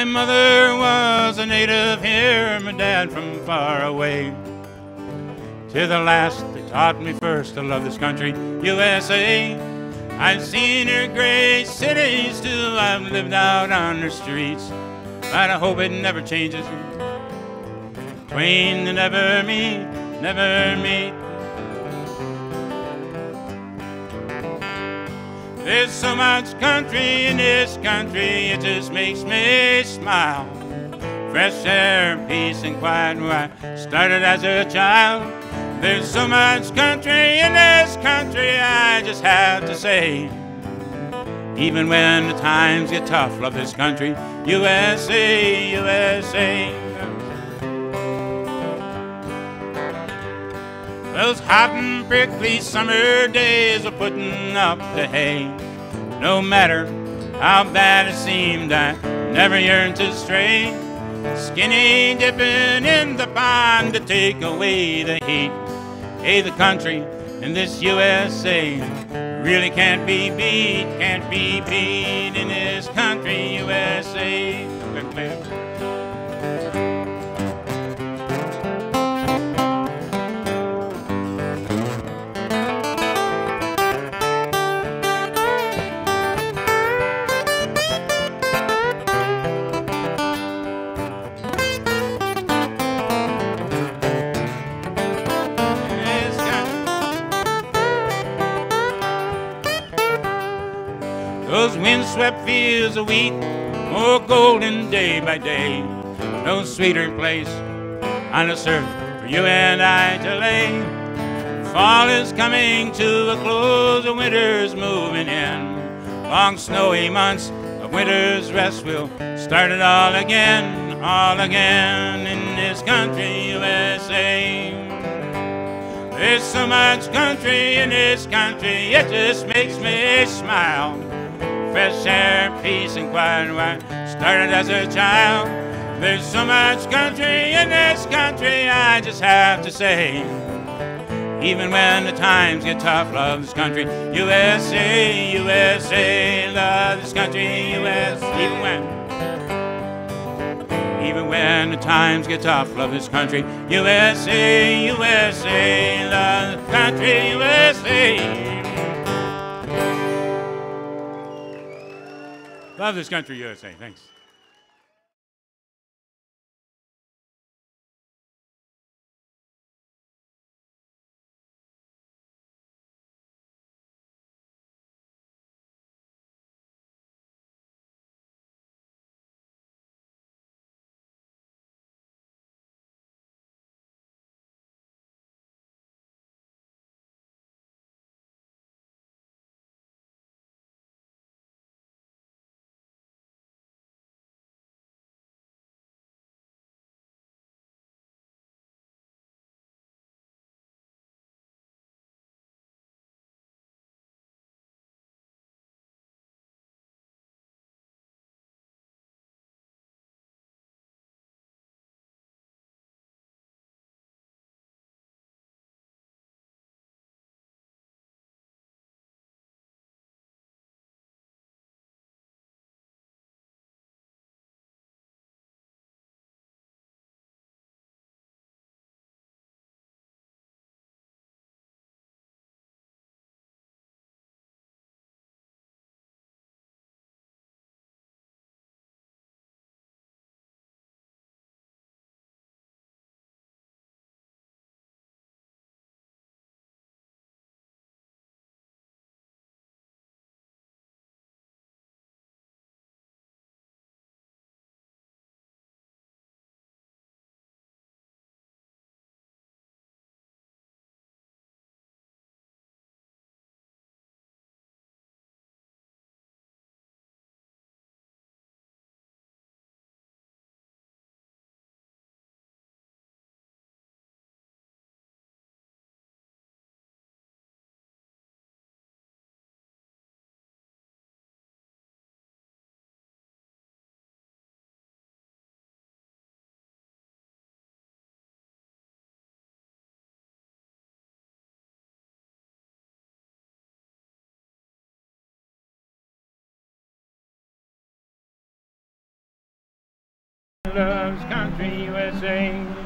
My mother was a native here, my dad from far away. To the last, they taught me first to love this country, USA. I've seen her great cities, too, I've lived out on her streets, but I hope it never changes. Twain to never meet, never meet. There's so much country in this country, it just makes me smile. Fresh air, peace and quiet where I started as a child. There's so much country in this country, I just have to say. Even when the times get tough, love this country, USA, USA. Those hot and prickly summer days of putting up the hay. No matter how bad it seemed, I never yearned to stray. Skinny dipping in the pond to take away the heat. Hey, the country in this USA really can't be beat, can't be beat in this country, USA. Those windswept fields of wheat, more golden day by day. No sweeter place on this earth for you and I to lay. Fall is coming to a close, the winter's moving in. Long snowy months of winter's rest, we'll start it all again in this country, USA. There's so much country in this country, it just makes me smile. Fresh air, peace and quiet where I started as a child. There's so much country in this country, I just have to say. Even when the times get tough, love this country, USA, USA. Love this country, USA. Even when the times get tough, love this country, USA, USA. Love this country, USA. Love this country, USA. Thanks. Loves Country USA.